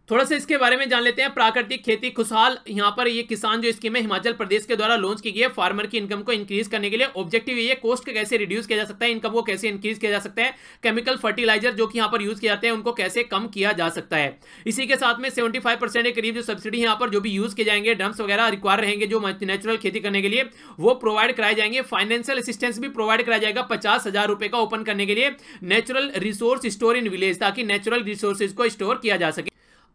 थोड़ा सा इसके बारे में जान लेते हैं। प्राकृतिक खेती खुशहाल यहाँ पर ये किसान जो स्कीम है हिमाचल प्रदेश के द्वारा लॉन्च की गई है फार्मर की इनकम को इंक्रीज करने के लिए। ऑब्जेक्टिव ये है कॉस्ट को कैसे रिड्यूस किया जा सकता है, इनकम को कैसे इंक्रीज किया जा सकता है, केमिकल फर्टिलाइजर जो कि यहाँ पर यूज किया जाते हैं उनको कैसे कम किया जा सकता है। इसी के साथ में 75% के करीब जो सब्सिडी यहाँ पर जो भी यूज किए जाएंगे, ड्रम्स वगैरह रिक्वायर रहेंगे जो नेचुरल खेती करने के लिए वो प्रोवाइड कराए जाएंगे। फाइनेंशियल असिस्टेंस भी प्रोवाइड कराया जाएगा 50,000 रुपये का ओपन करने के लिए natural resource store in village, ताकि नेचुरल रिसोर्सेज को स्टोर किया जा सके।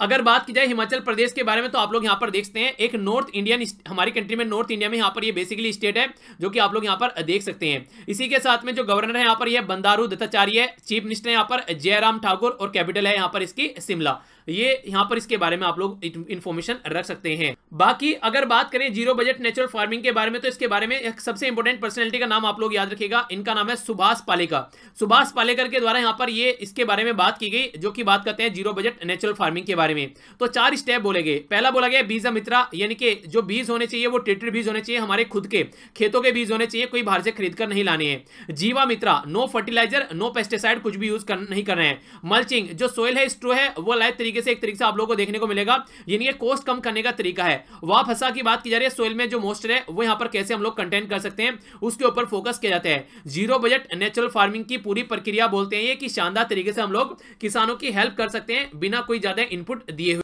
अगर बात की जाए हिमाचल प्रदेश के बारे में, तो आप लोग यहाँ पर देखते हैं एक नॉर्थ इंडियन हमारी कंट्री में, नॉर्थ इंडिया में यहाँ पर ये बेसिकली स्टेट है जो कि आप लोग यहाँ पर देख सकते हैं। इसी के साथ में जो गवर्नर है यहाँ पर ये बंदारू दत्ताचार्य है, चीफ मिनिस्टर है यहाँ पर जयराम ठाकुर और कैपिटल है यहाँ पर इसकी शिमला। ये यहाँ पर इसके बारे में आप लोग इन्फॉर्मेशन रख सकते हैं। बाकी अगर बात करें जीरो बजट नेचुरल फार्मिंग के बारे में, तो इसके बारे में एक सबसे इंपॉर्टेंट पर्सनैलिटी का नाम आप लोग याद रखिएगा, इनका नाम है सुभाष पालेकर। सुभाष पालेकर के द्वारा यहाँ पर ये इसके बारे में बात की गई जो कि बात करते हैं जीरो बजट नेचुरल फार्मिंग के बारे में। तो 4 स्टेप बोले गए। पहला बोला गया बीज मित्रा, यानी कि जो बीज होने चाहिए वो टेट्री बीज होने चाहिए, हमारे खुद के खेतों के बीज होने चाहिए, कोई बाहर से खरीदकर नहीं लाने हैं। जीवा मित्रा, नो फर्टिलाइजर, नो पेस्टिसाइड, कुछ भी यूज नहीं करना है। मल्चिंग, जो सोयल है स्ट्रो है वो लाइव तरीके से एक तरीके से आप लोगों को देखने को मिलेगा, यानी कि कॉस्ट कम करने का तरीका है। वाफ हसा की बात की जा रही है, सोयल में जो मॉइस्चर है वो यहाँ पर कैसे हम लोग कंटेन कर सकते हैं उसके ऊपर फोकस किया जाता है। जीरो बजट नेचुरल फार्मिंग की पूरी प्रक्रिया बोलते हैं कि शानदार तरीके से हम लोग किसानों की हेल्प कर सकते हैं बिना कोई ज्यादा इनपुट दिए हुए।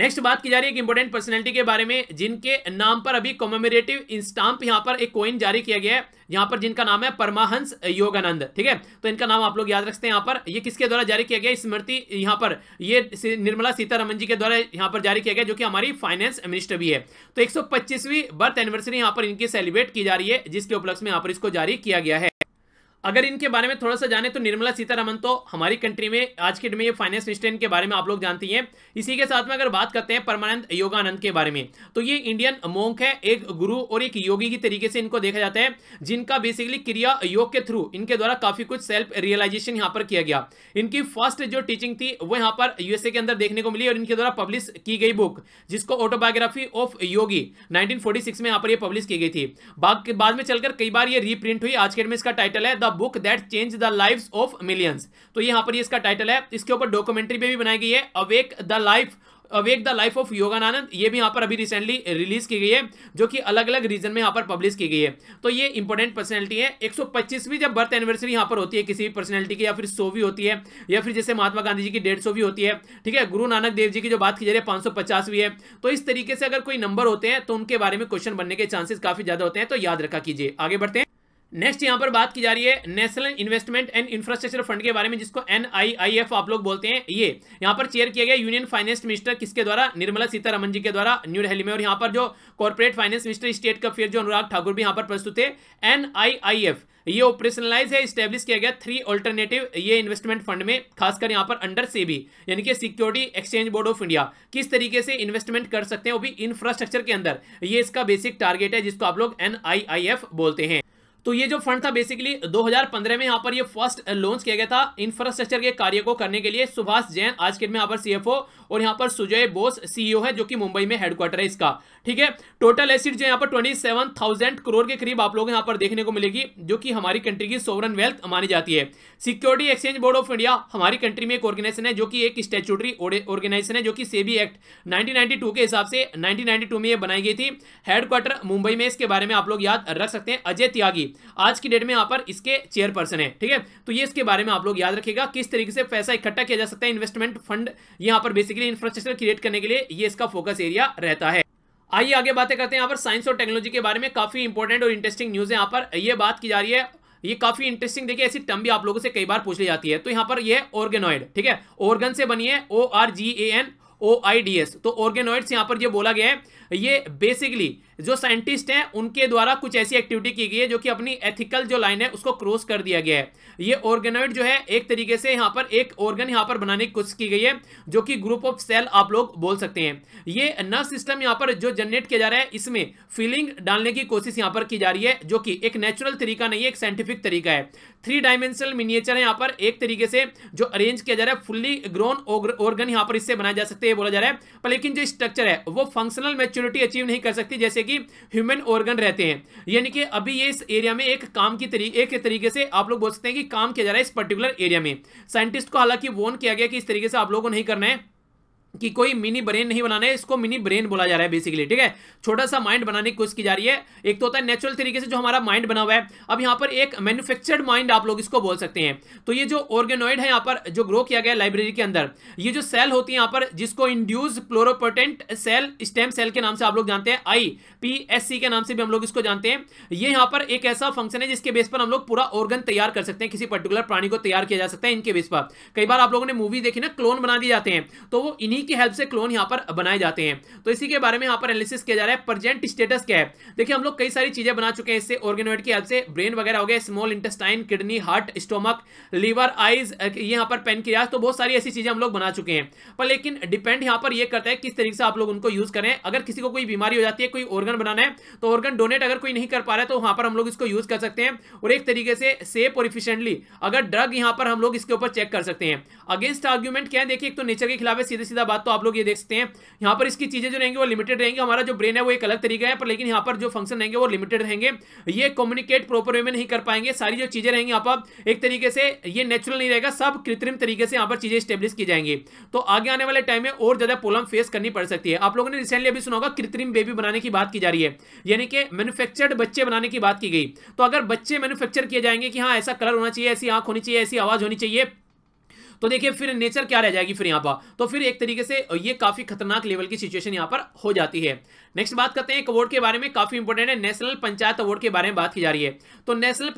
नेक्स्ट बात की जा रही है एक इंपॉर्टेंट पर्सनैलिटी के बारे में जिनके नाम पर अभी कॉमेमोरेटिव स्टाम्प यहाँ पर एक कॉइन जारी किया गया है, यहाँ पर जिनका नाम है परमाहंस योगानंद। ठीक है, तो इनका नाम आप लोग याद रखते हैं। यहाँ पर ये किसके द्वारा जारी किया गया स्मृति, यहाँ पर ये निर्मला सीतारमण जी के द्वारा यहाँ पर जारी किया गया, जो कि हमारी फाइनेंस मिनिस्टर भी है। तो 125वीं बर्थ एनिवर्सरी यहाँ पर इनकी सेलिब्रेट की जा रही है, जिसके उपलक्ष्य में यहाँ पर इसको जारी किया गया है। अगर इनके बारे में थोड़ा सा जाने तो निर्मला सीतारमण तो हमारी कंट्री में आज के डेट में ये फाइनेंस मिनिस्टर, इनके बारे में आप लोग जानती हैं। इसी के साथ में अगर बात करते हैं परमानंद योगानंद के बारे में, तो ये इंडियन मोंक है, एक गुरु और एक योगी की तरीके से इनको देखा जाता है, जिनका बेसिकली क्रिया योग के थ्रू इनके द्वारा काफी कुछ सेल्फ रियलाइजेशन यहाँ पर किया गया। इनकी फर्स्ट जो टीचिंग थी वो यहाँ पर यूएसए के अंदर देखने को मिली और इनके द्वारा पब्लिश की गई बुक, जिसको ऑटोबायोग्राफी ऑफ योगी 1946 में यहाँ पर पब्लिश की गई थी। बाद में चलकर कई बार ये रीप्रिंट हुई। आज के डेट में इसका टाइटल है book that change the lives of millions. तो ये यहाँ पर इसका टाइटल है। इसके ऊपर डॉक्यूमेंट्री भी बनाई गई है, awake the life of Yogananda, ये भी यहाँ पर अभी रिसेंटली रिलीज की गई है, जो कि अलग अलग रीजन में यहाँ पर पब्लिश की गई है। तो ये इंपॉर्टेंट पर्सनैलिटी है। 125वीं जब बर्थ एनिवर्सरी यहाँ पर होती है किसी भी पर्सनैलिटी की, या फिर 100वीं होती है, या फिर जैसे महात्मा गांधी जी की 150वीं होती है, ठीक है, गुरु नानक देव जी की जो बात की जा रही है 550वीं है। तो इस तरीके से अगर कोई नंबर होते हैं तो उनके बारे में क्वेश्चन बनने के चांसेस काफी ज्यादा होते हैं, तो याद रखा कीजिए। आगे बढ़ते हैं। नेक्स्ट यहाँ पर बात की जा रही है national investment and infrastructure fund के बारे में, जिसको NIIF आप लोग बोलते हैं। ये यहाँ पर चेयर किया गया यूनियन फाइनेंस मिनिस्टर, किसके द्वारा, निर्मला सीतारमण जी के द्वारा, न्यू दिल्ली में। और यहाँ पर जो कॉर्पोरेट फाइनेंस मिनिस्टर स्टेट का फिर जो अनुराग ठाकुर भी यहाँ पर प्रस्तुत है। NIIF ये ऑपरेशनलाइज है, स्टेब्लिश किया गया 3 ऑल्टरनेटिव ये इन्वेस्टमेंट फंड में, खासकर यहाँ पर अंडर सेबी यानी कि security exchange board of India, किस तरीके से इन्वेस्टमेंट कर सकते हैं वो भी इंफ्रास्ट्रक्चर के अंदर। ये इसका बेसिक टारगेट है, जिसको आप लोग NIIF बोलते हैं। तो ये जो फंड था बेसिकली 2015 में यहाँ पर ये फर्स्ट लॉन्च किया गया था इंफ्रास्ट्रक्चर के कार्य को करने के लिए। सुभाष जैन आज के डेट में यहाँ पर CFO और यहाँ पर सुजय बोस CEO है, जो कि मुंबई में हेडक्वार्टर है इसका। ठीक है, टोटल एसेट जो यहाँ पर 27,000 करोड़ के करीब आप लोग यहाँ पर देखने को मिलेगी, जो कि हमारी कंट्री की सोवरन वेल्थ मानी जाती है। Security exchange board of India हमारी कंट्री में एक ऑर्गेनाइजेशन है, जो कि एक स्टैट्यूटरी ऑर्गेनाइजेशन है, जो कि सेबी एक्ट 1992 के हिसाब से 1992 में ये बनाई गई थी। हेडक्वार्टर मुंबई में, इसके बारे में आप लोग याद रख सकते हैं। अजय त्यागी आज की डेट में यहाँ पर इसके चेयरपर्सन है। ठीक है, तो ये इसके बारे में आप लोग याद रखिएगा, किस तरीके से पैसा इकट्ठा किया जा सकता है। इन्वेस्टमेंट फंड यहाँ पर बेसिकली इंफ्रास्ट्रक्चर क्रिएट करने के लिए ये इसका फोकस एरिया रहता है। आइए आगे बातें करते हैं। यहाँ पर साइंस और टेक्नोलॉजी के बारे में काफी इंपॉर्टेंट और इंटरेस्टिंग न्यूज है। यहाँ पर यह बात की जा रही है, ये काफी इंटरेस्टिंग, देखिए ऐसी टर्म भी आप लोगों से कई बार पूछ ली जाती है। तो यहाँ पर यह ऑर्गेनॉइड, ठीक है, ऑर्गन से बनी है, ORGANOIDS। तो ऑर्गेनॉइड्स यहाँ पर जो बोला गया है, ये बेसिकली जो साइंटिस्ट हैं उनके द्वारा कुछ ऐसी एक्टिविटी की गई है जो कि अपनी एथिकल जो लाइन है उसको क्रॉस कर दिया गया है। ये ऑर्गेनॉइड जो है एक तरीके से यहाँ पर एक ऑर्गन यहाँ पर बनाने की कोशिश की गई है, जो कि ग्रुप ऑफ सेल आप लोग बोल सकते हैं। ये नर्व सिस्टम यहाँ पर जो जनरेट किया जा रहा है, इसमें फीलिंग डालने की कोशिश यहाँ पर की जा रही है, जो कि एक नेचुरल तरीका नहीं है, एक साइंटिफिक तरीका है। 3 डायमेंशनल मिनिएचर है यहाँ पर एक तरीके से जो अरेंज किया जा रहा है। फुल्ली ग्रोन ऑर्गन यहाँ पर इससे बनाए जा सकते हैं बोला जा रहा है, पर लेकिन जो स्ट्रक्चर है वो फंक्शनल मैच्योरिटी अचीव नहीं कर सकती जैसे कि ह्यूमन ऑर्गन रहते हैं। यानी कि अभी ये इस एरिया में एक काम की एक तरीके से आप लोग बोल सकते हैं कि काम किया जा रहा है इस पर्टिकुलर एरिया में। साइंटिस्ट को हालांकि वॉर्न किया गया कि इस तरीके से आप लोगों को नहीं करना है, कि कोई मिनी ब्रेन नहीं बनाना है, इसको मिनी ब्रेन बोला जा रहा है बेसिकली। ठीक है, छोटा सा माइंड बनाने की कोशिश की जा रही है। एक तो होता है नेचुरल तरीके से जो हमारा माइंड बना हुआ है, अब यहाँ पर एक मैन्युफैक्चर्ड माइंड आप लोग इसको बोल सकते हैं। तो ये जो ऑर्गेनॉइड है यहाँ पर जो ग्रो किया गया लाइब्रेरी के अंदर, ये जो सेल होती है यहाँ पर, जिसको induce pluripotent cell stem cell के नाम से आप लोग जानते हैं, IPSC के नाम से भी हम लोग इसको जानते हैं। ये यहाँ पर एक ऐसा फंक्शन है जिसके बेस पर हम लोग पूरा ऑर्गन तैयार कर सकते हैं, किसी पर्टिकुलर प्राणी को तैयार किया जा सकता है इनके बेस पर। कई बार आप लोगों ने मूवी देखी ना, क्लोन बना दिए जाते हैं, तो वो इन्हीं की हेल्प से क्लोन यहाँ पर बनाए जाते हैं। तो इसी के बारे में यहाँ पर एनालिसिस किया जा रहा है। प्रेजेंट स्टेटस क्या है, देखिए हम लोग कई सारी चीजें बना चुके हैं इससे, ऑर्गेनॉइड की हेल्प से। ब्रेन वगैरह हो गया, small intestine, kidney, heart, stomach, liver, eyes, यहाँ पर पेनक्रियाज, तो बहुत सारी ऐसी चीजें हम लोग बना चुके हैं। पर लेकिन डिपेंड यहाँ पर यह करता है किस तरीके से आप लोग उनको यूज करें। अगर किसी को कोई बीमारी हो जाती है, कोई ऑर्गन बनाना है, तो ऑर्गन डोनेट अगर कोई नहीं कर पा रहा है तो वहां पर हम लोग इसको यूज कर सकते हैं। और एक तरीके से सेफ और इफिशियंटली अगर ड्रग यहाँ पर हम लोग इसके ऊपर चेक कर सकते हैं। अगेंस्ट आर्ग्यूमेंट क्या है, देखिए एक तो नेचर के खिलाफ है सीधे सीधा बात, तो आप लोग ये देख सकते हैं। यहाँ पर इसकी चीजें जो रहेंगी वो लिमिटेड रहेंगी। हमारा जो ब्रेन है वो एक अलग तरीका है, पर लेकिन यहाँ पर जो फंक्शन रहेंगे वो लिमिटेड रहेंगे। ये कम्युनिकेट प्रॉपर वे में नहीं कर पाएंगे। सारी जो चीजें रहेंगी यहाँ पर एक तरीके से ये नेचुरल नहीं रहेगा, सब कृत्रिम तरीके से यहाँ पर चीजें स्टेब्लिश की जाएंगी। तो आगे आने वाले टाइम में और ज्यादा प्रॉब्लम फेस करनी पड़ सकती है। आप लोगों ने रिसेंटली अभी सुना होगा कृत्रिम बेबी बनाने की बात की जा रही है, यानी कि मैन्युफैक्चर्ड बच्चे बनाने की बात की गई। तो अगर बच्चे मैन्युफैक्चर किए जाएंगे कि हाँ ऐसा कलर होना चाहिए, ऐसी आंख होनी चाहिए, ऐसी आवाज होनी चाहिए, तो देखिए फिर नेचर क्या रह जाएगी फिर यहाँ पर, तो फिर एक तरीके से ये काफी खतरनाक लेवल की सिचुएशन यहाँ पर हो जाती है। नेक्स्ट बात करते हैं एक अवार्ड के बारे में, काफी इंपॉर्टेंट है, नेशनल पंचायत अवार्ड के बारे में बात की जा रही है। तो नेशनल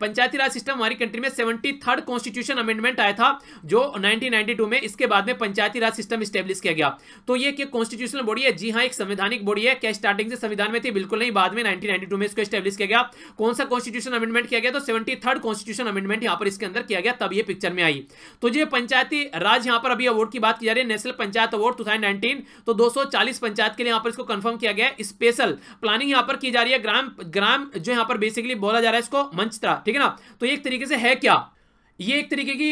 पंचायती राज सिस्टम हमारी कंट्री में 73rd कॉन्स्टिट्यूशन अमेंडमेंट आया था जो 1992 में, इसके बाद में पंचायती राज सिस्टम स्टेब्लिश किया गया। तो ये कॉन्स्टिट्यूशनल बॉडी है, जी हाँ एक संवैधानिक बॉडी है। क्या स्टार्टिंग से संविधान में थी? बिल्कुल नहीं, बाद में 1992 में इसको स्टेब्लिश किया गया। कौन सा कॉन्स्टिट्यूशन अमेंडमेंट किया गया? तो 73rd कॉन्स्टिट्यूशन अमेंडमेंट यहाँ पर इसके अंदर किया गया, तब ये पिक्चर में आई। तो ये पंचायती राज यहाँ पर अभी अवार्ड की बात की जा रही है, नेशनल पंचायत अवार्ड 2019। तो 240 पंचायत के लिए यहाँ पर इसको कंफर्म किया गया है। स्पेशल प्लानिंग यहाँ पर की जा रही है, ग्राम जो यहाँ पर बेसिकली बोला जा रहा है इसको मंचत्रा, ठीक है ना। तो ये एक तरीके से है क्या, ये एक तरीके की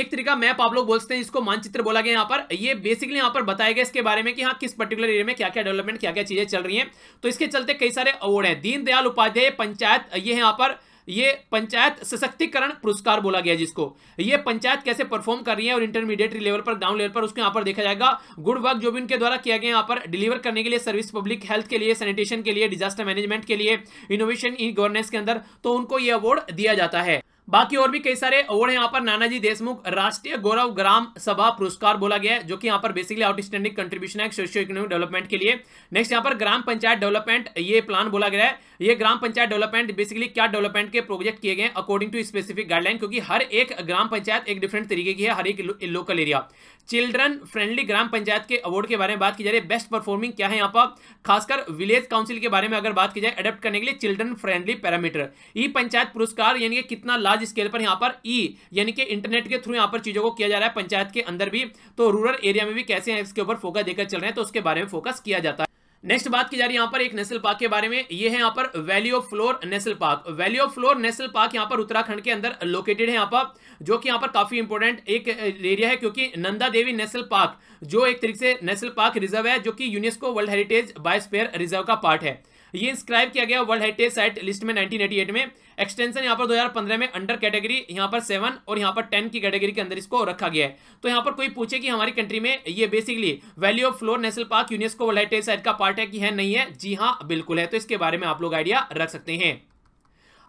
एक तरीका मैप आप लोग बोलते हैं, इसको मानचित्र बोला गया यहाँ पर। ये बेसिकली यहाँ पर बताया गया इसके बारे में कि हाँ किस पर्टिकुलर एरिया में क्या क्या डेवलपमेंट, क्या क्या चीजें चल रही हैं। तो इसके चलते कई सारे अवार्ड हैं। दीनदयाल उपाध्याय पंचायत, ये यहाँ पर ये पंचायत सशक्तिकरण पुरस्कार बोला गया, जिसको ये पंचायत कैसे परफॉर्म कर रही है और इंटरमीडिएट लेवल पर, ग्राउंड लेवल पर, उसको यहाँ पर देखा जाएगा। गुड वर्क जो भी उनके द्वारा किया गया यहाँ पर डिलीवर करने के लिए, सर्विस पब्लिक हेल्थ के लिए, सैनिटेशन के लिए, डिजास्टर मैनेजमेंट के लिए, इनोवेशन इन गवर्नेंस के अंदर, तो उनको ये अवार्ड दिया जाता है। बाकी और भी कई सारे अवार्ड हैं यहाँ पर। नानाजी देशमुख राष्ट्रीय गौरव ग्राम सभा पुरस्कार बोला गया है, जो कि यहाँ पर बेसिकली आउटस्टैंडिंग कंट्रीब्यूशन है सोशियो इकोनॉमिक डेवलपमेंट के लिए। नेक्स्ट यहाँ पर ग्राम पंचायत डेवलपमेंट, ये प्लान बोला गया है। ये ग्राम पंचायत डेवलपमेंट बेसिकली क्या डेवलपमेंट के प्रोजेक्ट किए गए अकॉर्डिंग टू स्पेसिफिक गाइडलाइन, क्योंकि हर एक ग्राम पंचायत एक डिफरेंट तरीके की है, हर एक local area. Children friendly gram panchayat के अवार्ड के बारे में बात की जा रही है। बेस्ट परफॉर्मिंग क्या है यहाँ पर, खासकर विलेज काउंसिल के बारे में अगर बात की जाए अडॉप्ट करने के लिए children friendly parameter. E panchayat पुरस्कार, यानी कि कितना लार्ज स्केल पर यहाँ पर ई यानी कि इंटरनेट के थ्रू यहाँ पर चीजों को किया जा रहा है पंचायत के अंदर भी, तो रूरल एरिया में भी कैसे इसके ऊपर फोकस देकर चल रहे हैं, तो उसके बारे में फोकस किया जाता है। नेक्स्ट बात की जा रही है यहाँ पर एक नेशनल पार्क के बारे में, ये है यहाँ पर valley of flower national park. Valley of flower national park यहाँ पर उत्तराखंड के अंदर लोकेटेड है यहाँ पर, जो कि यहाँ पर काफी इंपॉर्टेंट एक एरिया है, क्योंकि नंदा देवी नेशनल पार्क जो एक तरीके से नेशनल पार्क रिजर्व है, जो कि UNESCO world heritage biosphere reserve का पार्ट है। ये इंस्क्राइब किया गया वर्ल्ड हेरिटेज साइट लिस्ट में 1988 में, एक्सटेंशन यहाँ पर 2015 में अंडर कैटेगरी यहाँ पर 7 और यहाँ पर 10 की कैटेगरी के अंदर इसको रखा गया है। तो यहाँ पर कोई पूछे कि हमारी कंट्री में ये basically valley of flower national park UNESCO world heritage site का पार्ट है कि है, नहीं है? जी हाँ बिल्कुल है, तो इसके बारे में आप लोग आइडिया रख सकते हैं।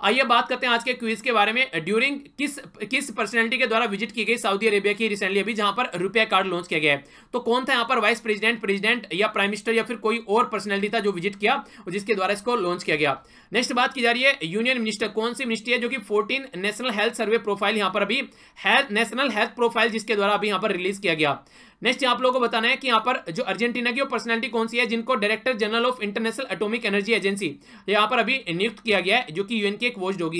आइए बात करते हैं आज के क्विज के बारे में, ड्यूरिंग किस पर्सनैलिटी के द्वारा विजिट की गई सऊदी अरेबिया की रिसेंटली अभी, जहां पर रुपया कार्ड लॉन्च किया गया है। तो कौन था यहाँ पर वाइस प्रेसिडेंट, प्रेसिडेंट या प्राइम मिनिस्टर या फिर कोई और पर्सनैलिटी था जो विजिट किया और जिसके द्वारा इसको लॉन्च किया गया। नेक्स्ट बात की जा रही है यूनियन मिनिस्टर, कौन सी मिनिस्ट्री है जो कि 14 नेशनल हेल्थ सर्वे प्रोफाइल यहाँ पर अभी नेशनल हेल्थ प्रोफाइल जिसके द्वारा अभी यहाँ पर रिलीज किया गया। नेक्स्ट आप लोगों को बताना है कि यहाँ पर जो अर्जेंटीना की वो पर्सनैलिटी कौन सी है जिनको director general of international atomic energy agency यहाँ पर अभी नियुक्त किया गया है, जो कि यूएन के एक वॉचडॉग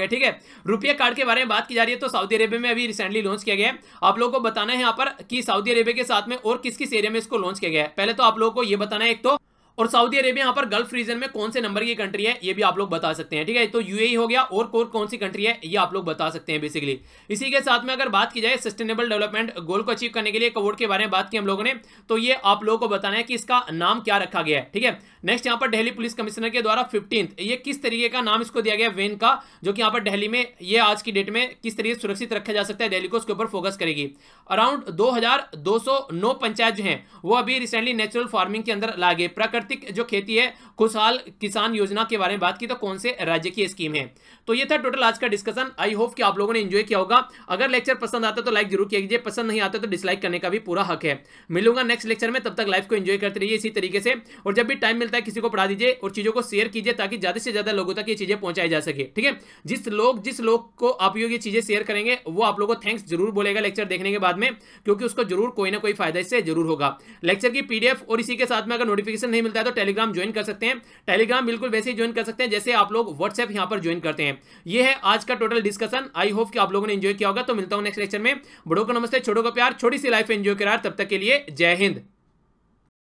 है, ठीक है। रुपया कार्ड के बारे में बात की जा रही है, तो सऊदी अरेबिया में अभी रिसेंटली लॉन्च किया गया है। आप लोगों को बताना है यहाँ पर कि सऊदी अरेबिया के साथ में और किस किस एरिया में इसको लॉन्च किया गया है। पहले तो आप लोगों को ये बताना है, एक तो और सऊदी अरेबिया यहाँ पर गल्फ रीजन में कौन से नंबर की कंट्री है ये भी आप लोग बता सकते हैं, ठीक है। तो यूएई हो गया और कौन सी कंट्री है ये आप लोग बता सकते हैं बेसिकली। इसी के साथ में अगर बात की जाए सस्टेनेबल डेवलपमेंट गोल को अचीव करने के लिए एक अवार्ड के बारे में बात की हम लोगों ने, तो ये आप लोगों को बताना है कि इसका नाम क्या रखा गया है, ठीक है। नेक्स्ट यहाँ पर दिल्ली पुलिस कमिश्नर के द्वारा 15th ये किस तरीके का नाम इसको दिया गया वेन का, जो कि यहाँ पर दिल्ली में ये आज की डेट में किस तरीके से सुरक्षित रखा जा सकता है, दिल्ली को उसके ऊपर फोकस करेगी। अराउंड 2209 पंचायत जो है वो अभी रिसेंटली नेचुरल फार्मिंग के अंदर ला गए। प्राकृतिक जो खेती है खुशहाल किसान योजना के बारे में बात की, तो कौन से राज्य की स्कीम है। तो ये था टोटल आज का डिस्कशन। आई होप कि आप लोगों ने एंजॉय किया होगा। अगर लेक्चर पसंद आता तो लाइक जरूर कीजिए, पसंद नहीं आता तो डिसलाइक करने का भी पूरा हक है। मिलूंगा नेक्स्ट लेक्चर में, तब तक लाइफ को एंजॉय करते रहिए इसी तरीके से, और जब भी टाइम मिलता है किसी को पढ़ा दीजिए और चीजों को शेयर कीजिए ताकि ज्यादा से ज्यादा लोगों तक ये चीजें पहुंचाई जा सके, ठीक है। जिस लोग को आप ये चीजें शेयर करेंगे वो आप लोगों को थैंक्स जरूर बोलेगा लेक्चर देखने के बाद में, क्योंकि उसको जरूर कोई ना कोई फायदा इससे जरूर होगा। लेक्चर की पीडीएफ और इसी के साथ में अगर नोटिफिकेशन नहीं मिलता है तो टेलीग्राम ज्वाइन कर सकते हैं। टेलीग्राम बिल्कुल वैसे ही ज्वाइन कर सकते हैं जैसे आप लोग व्हाट्सएप यहां पर ज्वाइन करते हैं। ये है आज का टोटल डिस्कशन। आई होप कि आप लोगों ने एंजॉय किया होगा। तो मिलता हूं नेक्स्ट लेक्चर में। बड़ों को नमस्ते, छोटों को प्यार, छोटी सी लाइफ एंजॉय करार। तब तक के लिए जय हिंद।